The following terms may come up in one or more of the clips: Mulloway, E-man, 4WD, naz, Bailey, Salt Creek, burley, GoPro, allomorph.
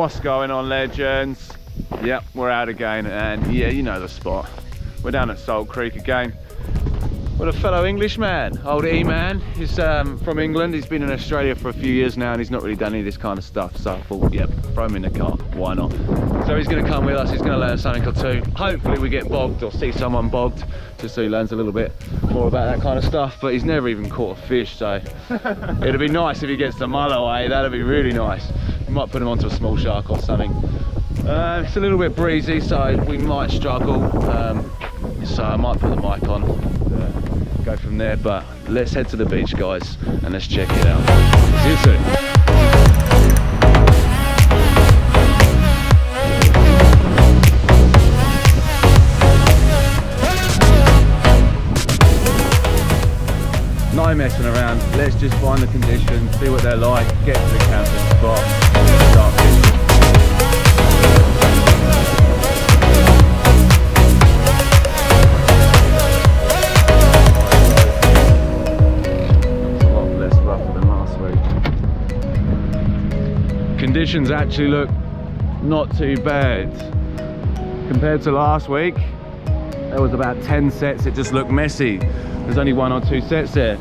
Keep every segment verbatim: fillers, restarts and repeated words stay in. What's going on, legends? Yep, we're out again, and yeah, you know the spot. We're down at Salt Creek again with a fellow Englishman, old E-man. He's um, from England. He's been in Australia for a few years now, and he's not really done any of this kind of stuff, so I thought, yep, throw him in the car, why not? So he's gonna come with us, he's gonna learn something or two. Hopefully we get bogged or see someone bogged, just so he learns a little bit more about that kind of stuff, but he's never even caught a fish, so it'd be nice if he gets the Mulloway, that'd be really nice. We might put him onto a small shark or something. Uh, it's a little bit breezy, so we might struggle, um, so I might put the mic on, uh, go from there, but let's head to the beach, guys, and let's check it out. See you soon. No messing around, let's just find the conditions, see what they're like, get to the camping spot. Conditions actually look not too bad compared to last week. There was about ten sets, it just looked messy. There's only one or two sets there.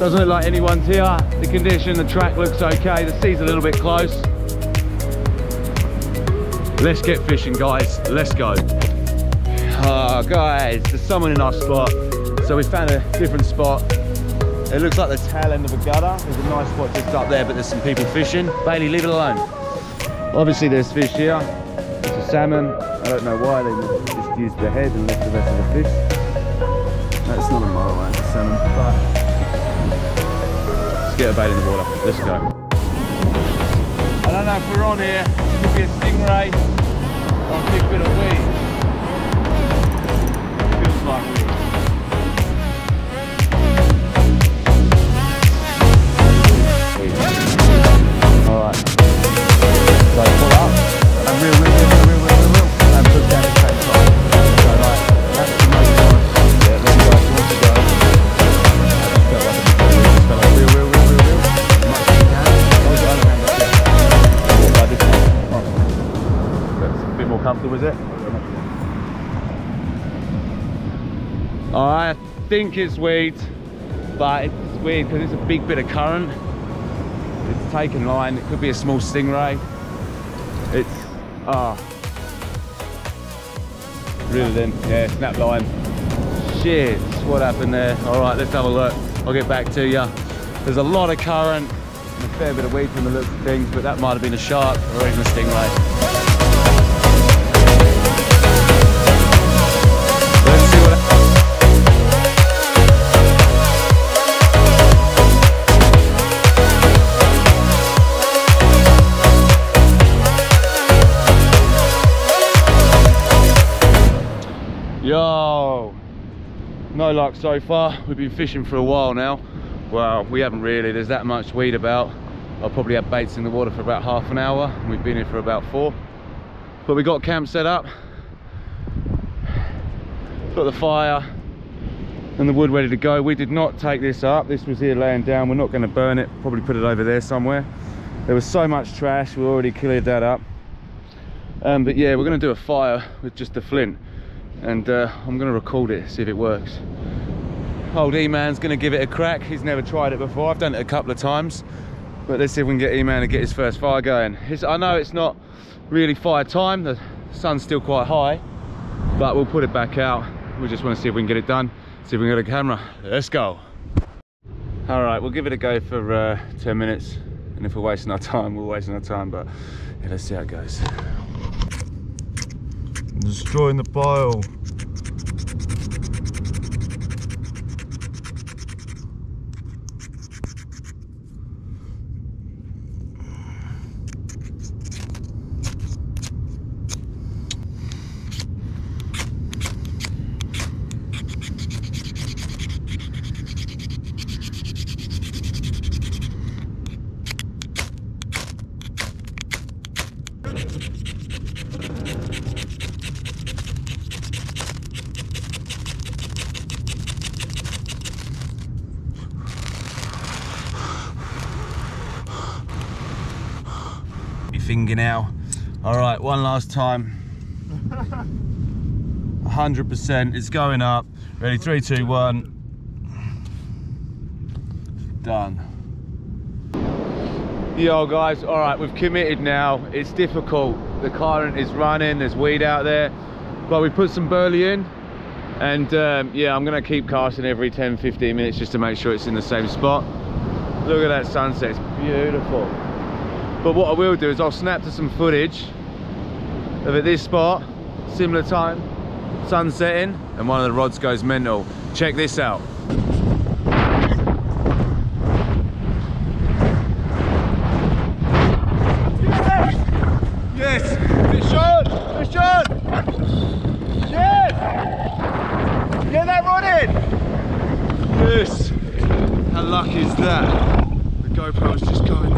Doesn't look like anyone's here. The condition, the track looks okay. The sea's a little bit close. Let's get fishing, guys. Let's go. Oh, guys, there's someone in our spot. So we found a different spot. It looks like the tail end of a gutter. There's a nice spot just up there, but there's some people fishing. Bailey, leave it alone. Obviously there's fish here. It's a salmon. I don't know why, they just used the head and left the rest of the fish. That's not a Mulloway, it's a salmon. But let's get a bait in the water. Let's go. I don't know if we're on here. It could be a stingray or a big bit of weed. It feels like weed. Was it? I think it's weed, but it's weird because it's a big bit of current. It's taken line. It could be a small stingray. It's ah, oh. Reeled in. Yeah, snap line. Shit, what happened there? All right, let's have a look. I'll get back to you. There's a lot of current and a fair bit of weed from the looks of things, but that might have been a shark or even a stingray. Yo, no luck so far. We've been fishing for a while now. Well, we haven't really, there's that much weed about. I'll probably have baits in the water for about half an hour. We've been here for about four. But we got camp set up. Got the fire and the wood ready to go. We did not take this up. This was here laying down. We're not gonna burn it. Probably put it over there somewhere. There was so much trash, we already cleared that up. Um, but yeah, we're gonna do a fire with just the flint. And uh, I'm gonna record it, see if it works. Old E-man's gonna give it a crack. He's never tried it before. I've done it a couple of times, but let's see if we can get E-man to get his first fire going. It's, I know it's not really fire time. The sun's still quite high, but we'll put it back out. We just wanna see if we can get it done. See if we can get a camera. Let's go. All right, we'll give it a go for uh, ten minutes. And if we're wasting our time, we're wasting our time, but yeah, let's see how it goes. Destroying the pile. Finger now, All right, one last time. one hundred percent, it's going up. Ready, three, two, one. Done. Yo guys, all right, we've committed now. It's difficult. The current is running, there's weed out there. But we put some burley in. And um, yeah, I'm gonna keep casting every ten, fifteen minutes just to make sure it's in the same spot. Look at that sunset, it's beautiful. But what I will do is I'll snap to some footage of at this spot, similar time, sun setting, and one of the rods goes mental. Check this out. Is that the GoPro is just going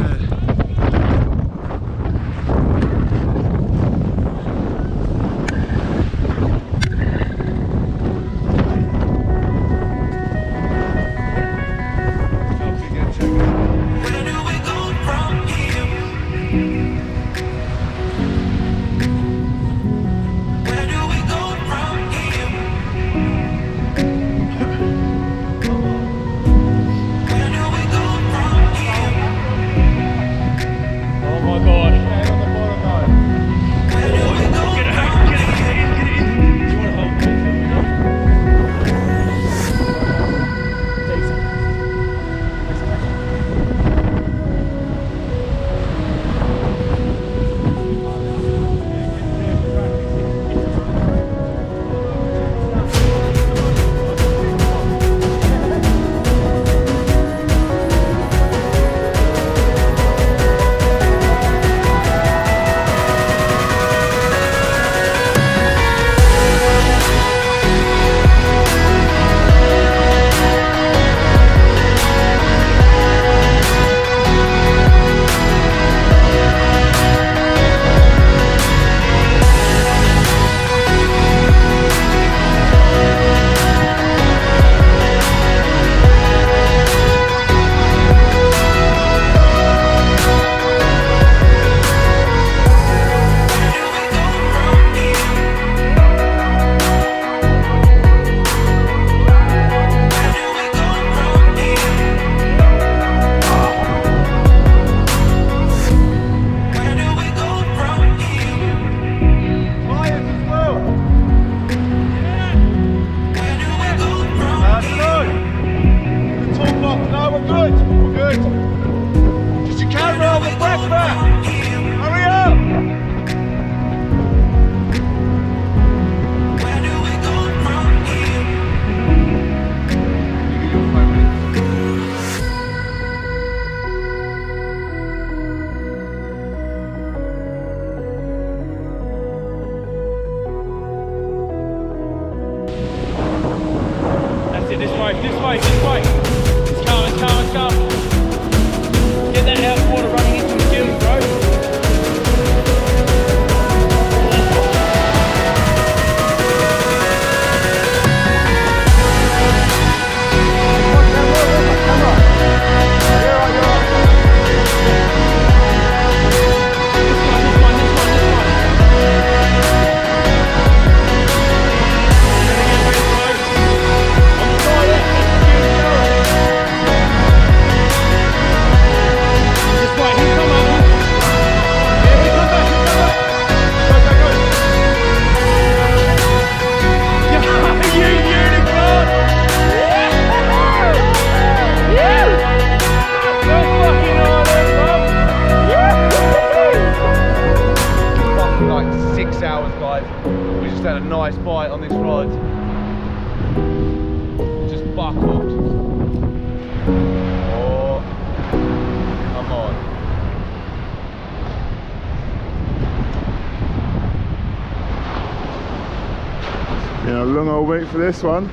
long old wait for this one.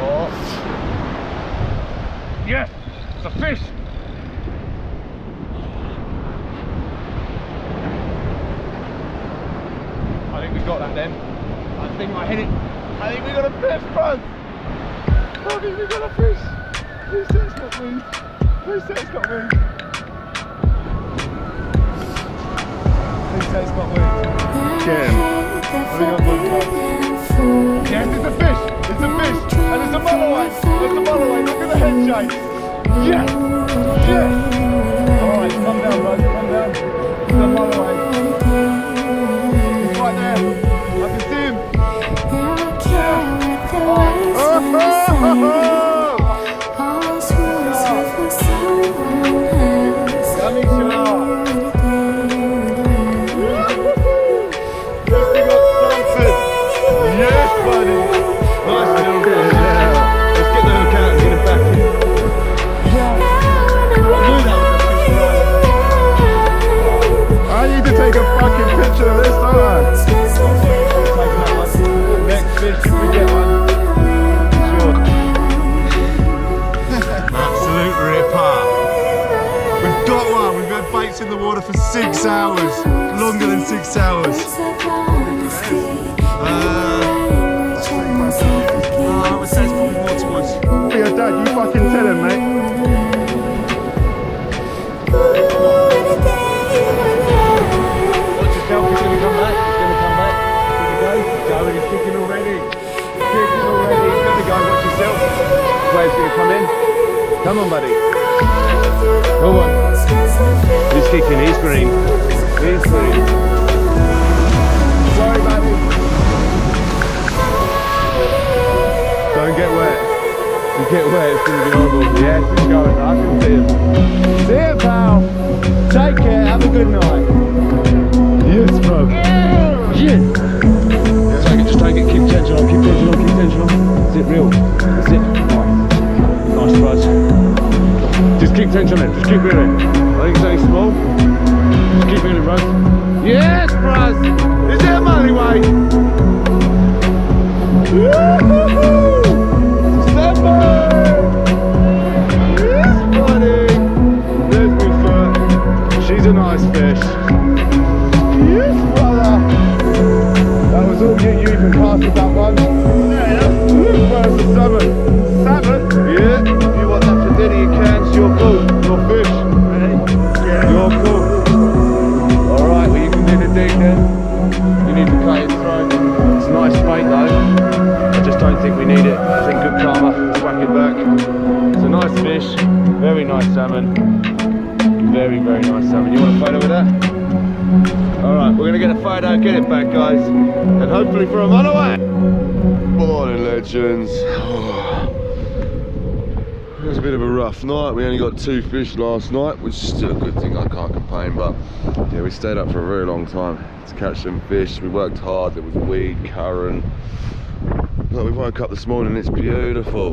Oh. Yes, it's a fish. I think we got that then. I think I hit it. I think we got a fish, bro. I think we got a fish. Who said it's got wind? Who said it's got wind? tastes not weird. Jam. Have you got one? Yes, it's a fish. It's a fish. And it's a Mulloway. It's a Mulloway. Look at the head shape. Yes. Yes. Alright, come down, bro. Come down. It's a Mulloway. He's right there. I can see him. Yeah. Oh. In the water for six hours, longer than six hours. Uh, I would say it's probably more towards. Yeah, Dad, you fucking tell him, mate. Watch yourself, he's gonna come back. He's gonna come back. Here we go. Going, he's kicking already. Kicking already. He's gonna go, watch yourself. Wave's gonna come in. Come on, buddy. Go on. He's kicking, he's green. He's green. Sorry, buddy. Don't get wet. If you get wet, it's going to be horrible. Yes, it's going. I can see him. See him, pal. Take care. Have a good night. Yes, bro. Yes. Take it, just take it. Keep tension on, keep tension on, keep tension on. Is it real? Is it? Nice buzz. Just keep tension on it, just keep reeling. I think it's only small. Just keep reeling, bros. Yes, bros! Is it a Mulloway? Woohoo! December! Yes, buddy! There's my foot. She's a nice fish. Yes, brother! That was all you, you even casted that one. Yeah, yeah. First of salmon. Salmon? Yeah. If you want that for dinner, you can. Your cool, your fish, yeah. Your cool. Alright, well you can do the thing then. You need to cut his throat. It's a nice bait though. I just don't think we need it. I think good karma, just whack it back. It's a nice fish, very nice salmon. Very, very nice salmon. You want a photo with that? Alright, we're going to get a photo, get it back guys. And hopefully for a Mulloway. Morning legends. It was a bit of a rough night. We only got two fish last night, which is still a good thing, I can't complain, but yeah, we stayed up for a very long time to catch some fish. We worked hard, there was weed, current. Look, we woke up this morning, it's beautiful.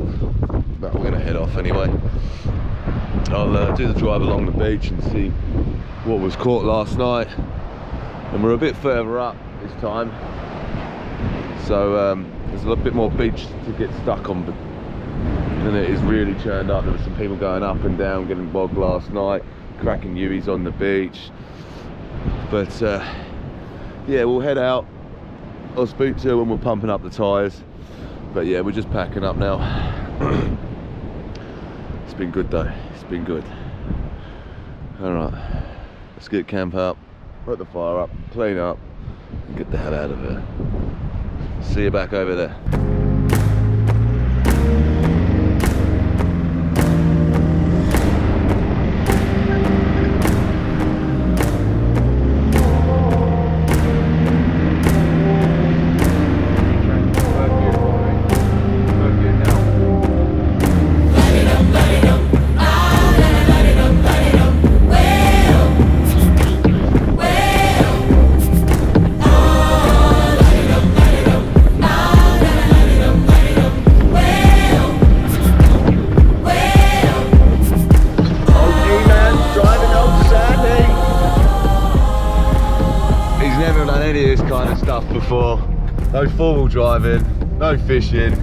But we're gonna head off anyway. I'll uh, do the drive along the beach and see what was caught last night. And we're a bit further up this time. So um, there's a little bit more beach to get stuck on, but and it is really churned up. There were some people going up and down, getting bogged last night, cracking uis on the beach. But uh, yeah, we'll head out. I'll speak to her when we're pumping up the tyres. But yeah, we're just packing up now. It's been good though, it's been good. All right, let's get camp up, put the fire up, clean up, and get the hell out of here. See you back over there. No four-wheel driving, no fishing. Why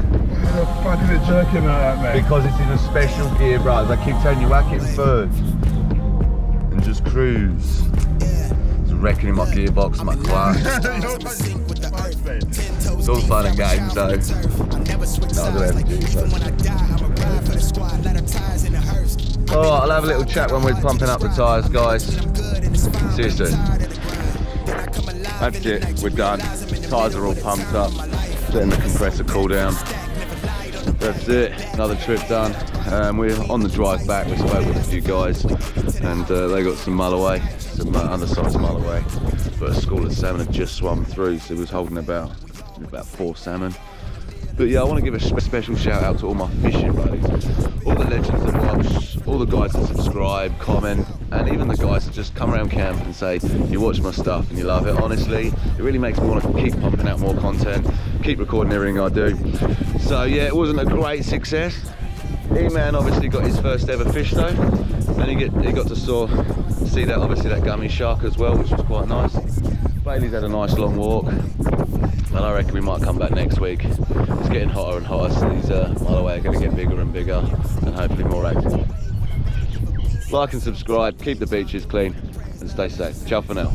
the fuck is it jerking like that, mate? Because it's in a special gear, bros. I keep telling you, whack it first and just cruise. It's wrecking in my gearbox, my car. It's all fun and games, though. No, I don't have to do it. All right, I'll have a little chat when we're pumping up the tyres, guys. See you soon. That's it, we're done. Tires are all pumped up, letting the compressor cool down. That's it, another trip done. Um, we're on the drive back, we spoke with a few guys, and uh, they got some Mulloway, some uh, undersized Mulloway, but a school of salmon had just swum through, so we was holding about, about four salmon. But yeah, I want to give a special shout out to all my fishing buddies, all the legends that watch, all the guys that subscribe, comment, and even the guys that just come around camp and say, you watch my stuff and you love it. Honestly, it really makes me want to keep pumping out more content, keep recording everything I do. So yeah, it wasn't a great success. E-man obviously got his first ever fish though, and he, get, he got to saw, see that, obviously that gummy shark as well, which was quite nice. Bailey's had a nice long walk, and I reckon we might come back next week. It's getting hotter and hotter, so these uh, Mulloway are going to get bigger and bigger, and hopefully more active. Like and subscribe, keep the beaches clean, and stay safe. Ciao for now.